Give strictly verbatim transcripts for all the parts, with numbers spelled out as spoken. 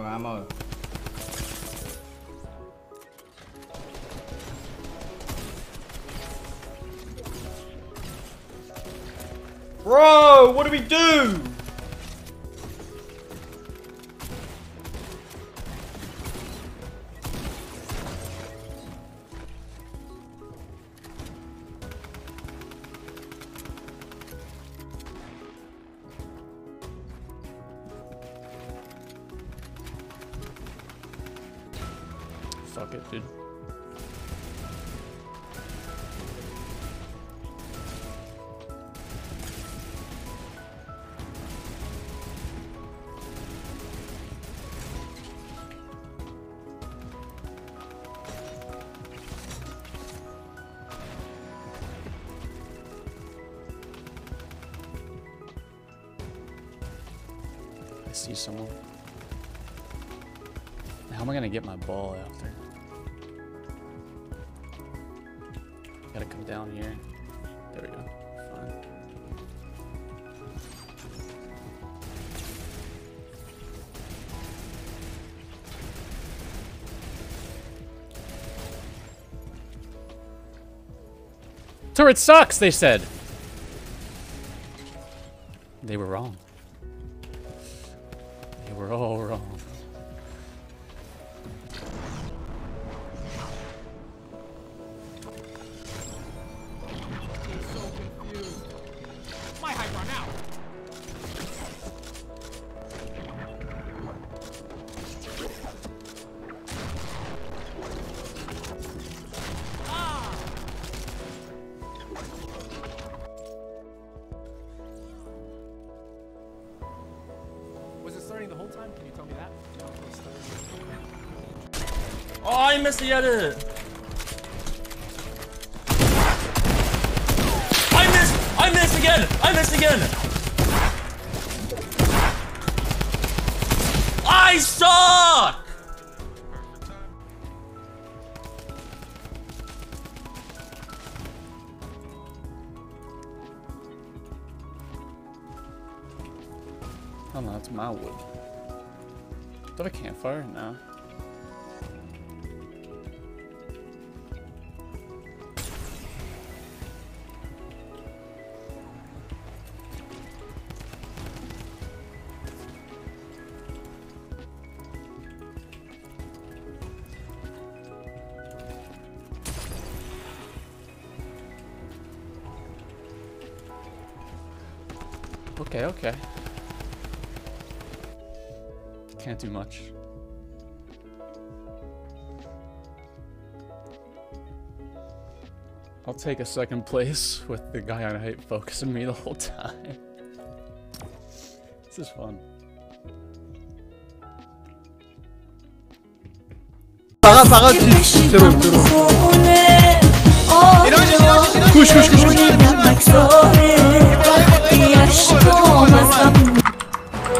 Oh, ammo. Bro, what do we do? Fuck it, dude. I see someone. How am I gonna get my ball out there? Gotta come down here. There we go. Fine. Turret sucks, they said. They were wrong. They were all wrong. The whole time? Can you tell me that? Oh, I missed the edit! I missed! I missed again! I missed again! I suck! Oh no, that's my wood. Is that a campfire? No. Okay, okay. Can't do much. I'll take a second place with the guy I hate focusing me the whole time. This is fun. Push, push, push, push.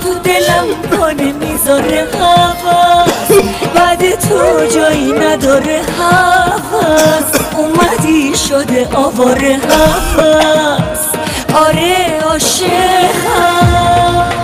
تو دلم کنه میذاره حواس بعد تو جایی نداره حواس اومدی شده آواره حواس آره عاشقم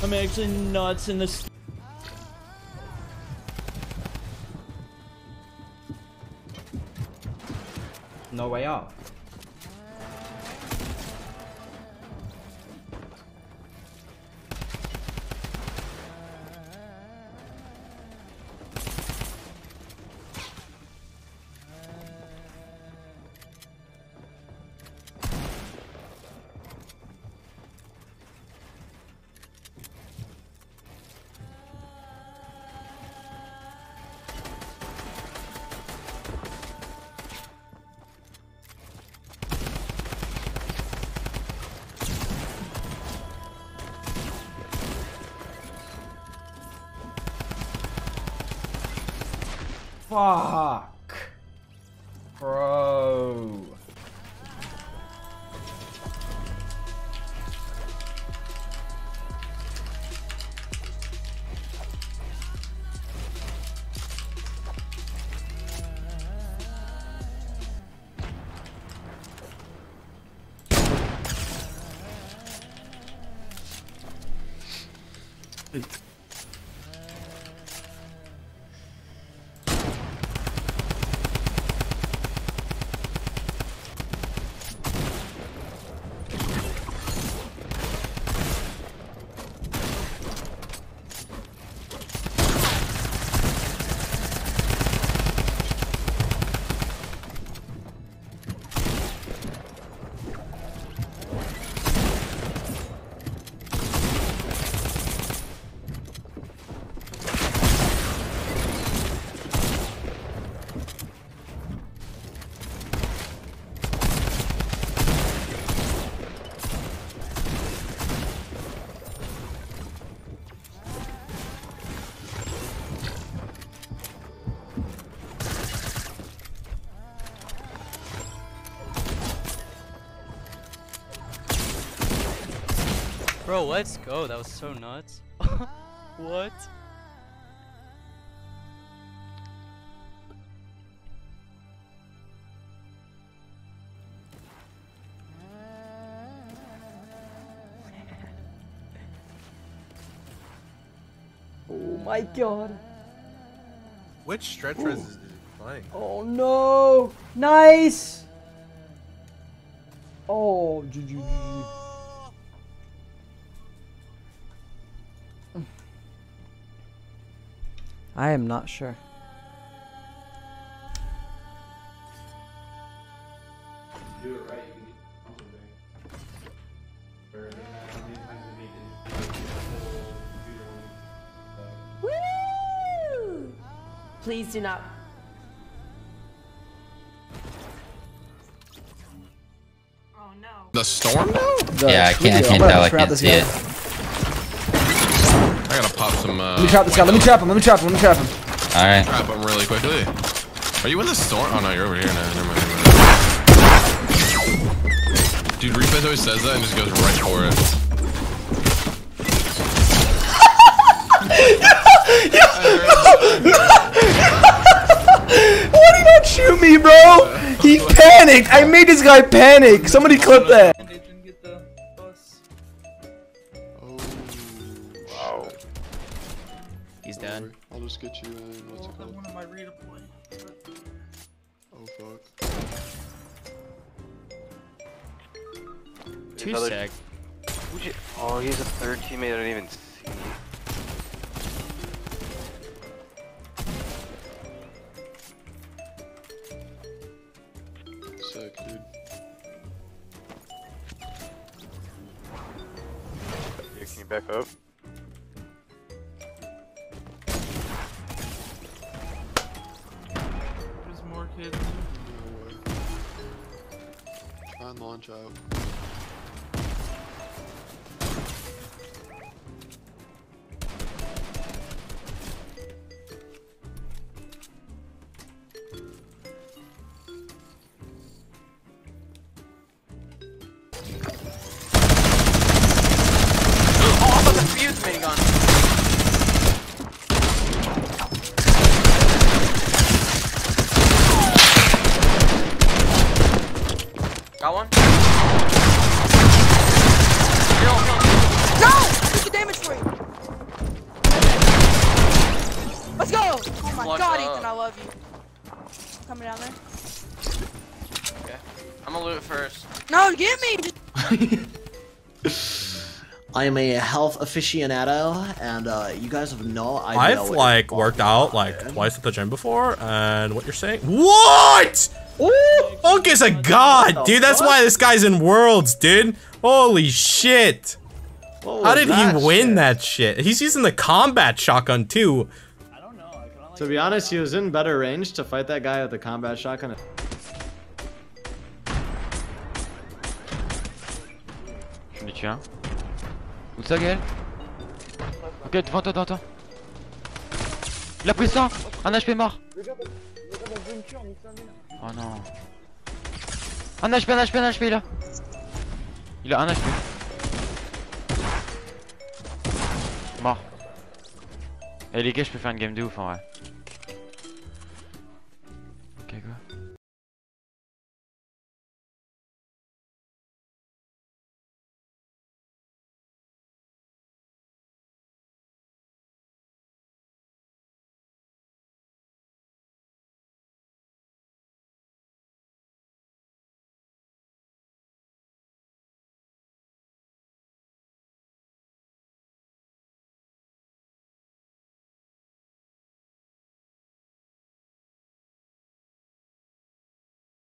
I'm actually nuts in this. No way up. Fuck. Bro. Bro, let's go. That was so nuts. What? Oh my god. Which stretch res is playing? Oh no! Nice! Oh, G G G G. I am not sure. Do it right. Woo! Please do not. Oh no. The storm though? The yeah, I can't, I can't tell. I can't see it. I gotta pop some, uh... Let me trap this guy, let me trap him, let me trap him, let me trap him. Alright. Trap him really quickly. Are you in the storm? Oh no, you're over here now. Never mind, never mind. Dude, Reefaz always says that and just goes right for it. Why did he not shoot me, bro? He panicked! I made this guy panic! Somebody clip that! Done. I'll just get you in. What's it called? One of my redeploy. Oh fuck. Two Another... sec. Who'd you... Oh, he has a third teammate I don't even see. Sick, dude. Here, can you back up? Try and launch out. Oh, I thought the fuse being gone. Got one? No! Look the damage for you! Let's go! Oh my Locked god, up. Ethan, I love you. Coming down there. Okay. I'm gonna loot first. No, get me! I am a health aficionado, and uh, you guys have no idea. I've, like, worked out, like, in. twice at the gym before, and what you're saying. WHAT?! Ooh, Funk is a god, dude. That's why this guy's in Worlds, dude. Holy shit. How did he win that shit? He's using the combat shotgun, too. I don't know. To be honest, he was in better range to fight that guy with the combat shotgun. Je tiens. Où ça, Gaël? Ok, devant toi, devant toi. Il a pris ça. Un H P mort. Oh non. Un H P, un H P, un H P, il a. Il a un H P. Mort. Eh les gars, je peux faire une game de ouf en vrai.